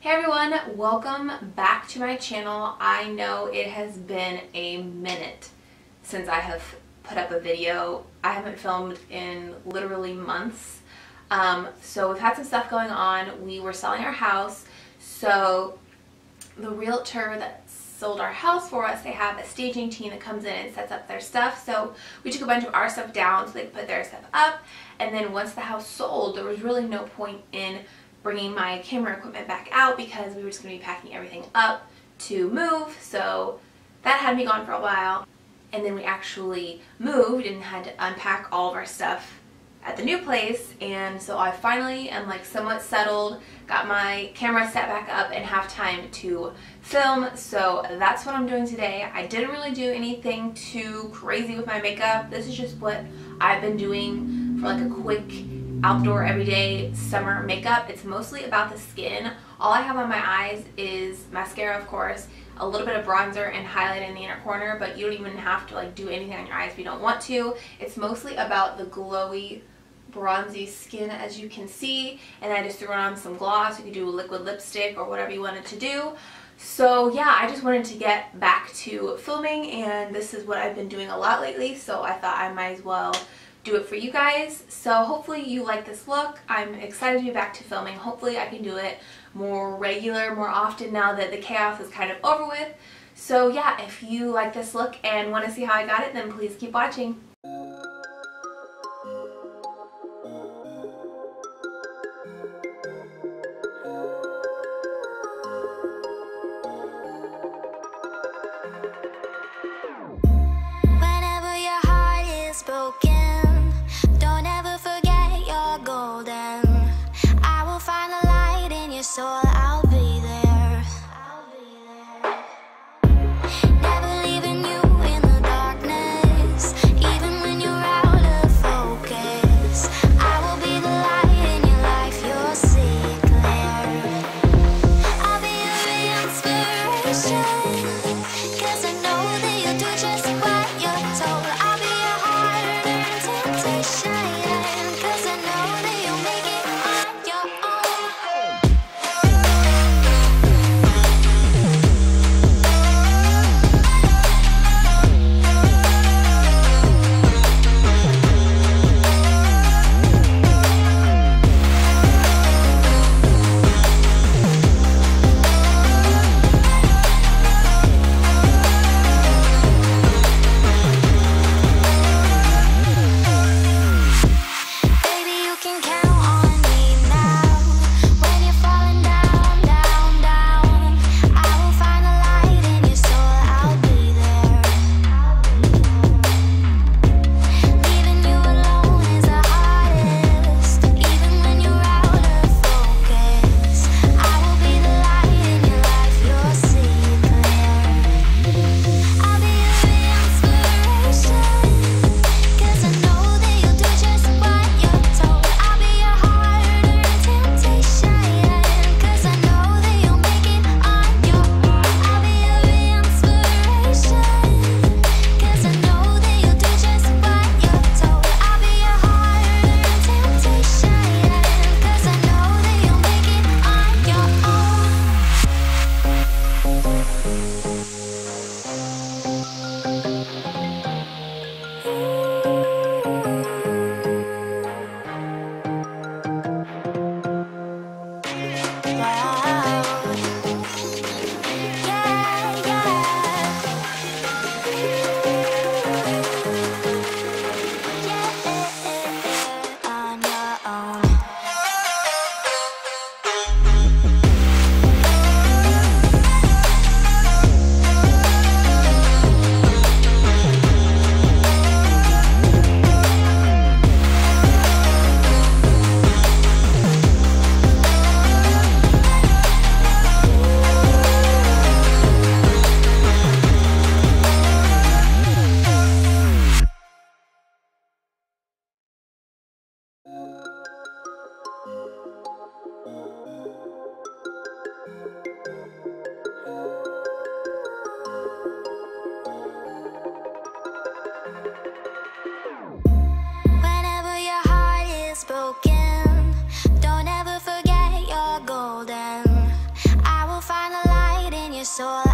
Hey everyone, welcome back to my channel. I know it has been a minute since I have put up a video. I haven't filmed in literally months. So we've had some stuff going on. We were selling our house. So the realtor that sold our house for us, they have a staging team that comes in and sets up their stuff. So we took a bunch of our stuff down so they could put their stuff up. And then once the house sold, there was really no point in bringing my camera equipment back out because we were just going to be packing everything up to move, so that had me gone for a while. And then we actually moved and had to unpack all of our stuff at the new place, and so I finally am like somewhat settled, got my camera set back up and have time to film, so that's what I'm doing today. I didn't really do anything too crazy with my makeup. This is just what I've been doing for like a quick outdoor everyday summer makeup. It's mostly about the skin. All I have on my eyes is mascara, of course, a little bit of bronzer and highlight in the inner corner, but you don't even have to like do anything on your eyes if you don't want to. It's mostly about the glowy bronzy skin, as you can see, and I just threw on some gloss. You could do a liquid lipstick or whatever you wanted to do. So yeah, I just wanted to get back to filming, and this is what I've been doing a lot lately, so I thought I might as well do it for you guys. So hopefully you like this look. I'm excited to be back to filming. Hopefully I can do it more regular, more often now that the chaos is kind of over with. So yeah, if you like this look and want to see how I got it, then please keep watching. Never leaving you in the darkness, even so